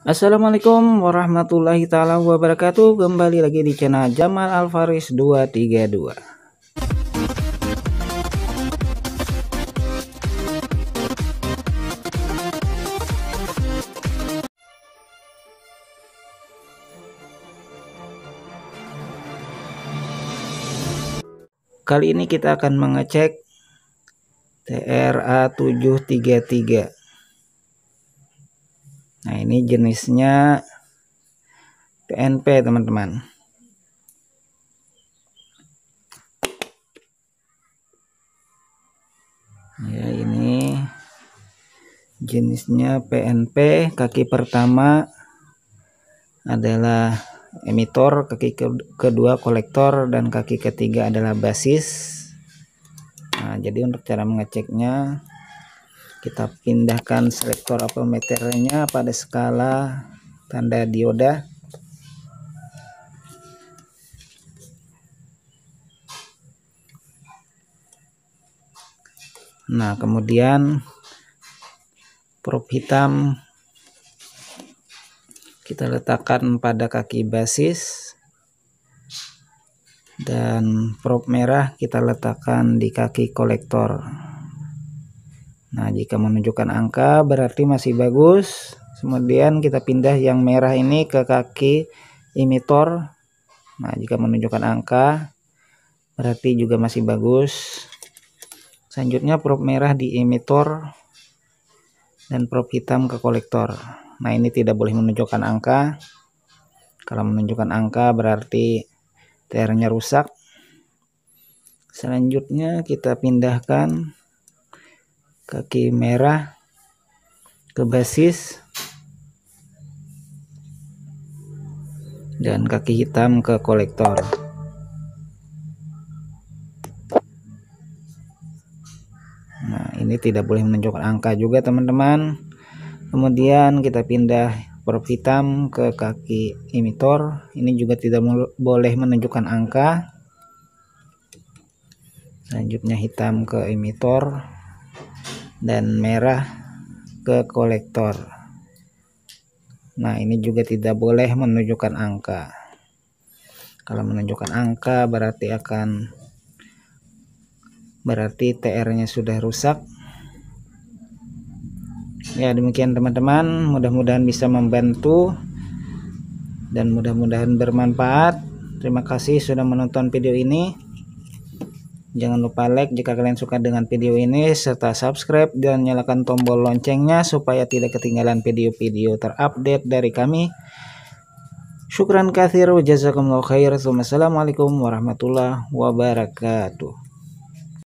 Assalamualaikum warahmatullahi taala wabarakatuh. Kembali lagi di channel Jamal Alfaris 232. Kali ini kita akan mengecek TRA733. Nah, ini jenisnya PNP, teman-teman. Ya, ini jenisnya PNP. Kaki pertama adalah emitor, kaki kedua kolektor, dan kaki ketiga adalah basis. Nah, jadi untuk cara mengeceknya, kita pindahkan selektor ampermeternya pada skala tanda dioda. Nah, kemudian probe hitam kita letakkan pada kaki basis, dan probe merah kita letakkan di kaki kolektor. Nah, jika menunjukkan angka berarti masih bagus. Kemudian kita pindah yang merah ini ke kaki emitor. Nah, jika menunjukkan angka berarti juga masih bagus. Selanjutnya probe merah di emitor dan probe hitam ke kolektor. Nah, ini tidak boleh menunjukkan angka. Kalau menunjukkan angka berarti TR-nya rusak. Selanjutnya kita pindahkan kaki merah ke basis dan kaki hitam ke kolektor. Nah, ini tidak boleh menunjukkan angka juga, teman-teman. Kemudian kita pindah probe hitam ke kaki emitor. Ini juga tidak boleh menunjukkan angka. Selanjutnya hitam ke emitor dan merah ke kolektor. Nah, ini juga tidak boleh menunjukkan angka. Kalau menunjukkan angka berarti TR-nya sudah rusak. Ya, demikian teman-teman, mudah-mudahan bisa membantu dan mudah-mudahan bermanfaat. Terima kasih sudah menonton video ini. Jangan lupa like jika kalian suka dengan video ini, serta subscribe dan nyalakan tombol loncengnya supaya tidak ketinggalan video-video terupdate dari kami. Syukran katsir wa jazakumullahu khair. Wassalamualaikum warahmatullahi wabarakatuh.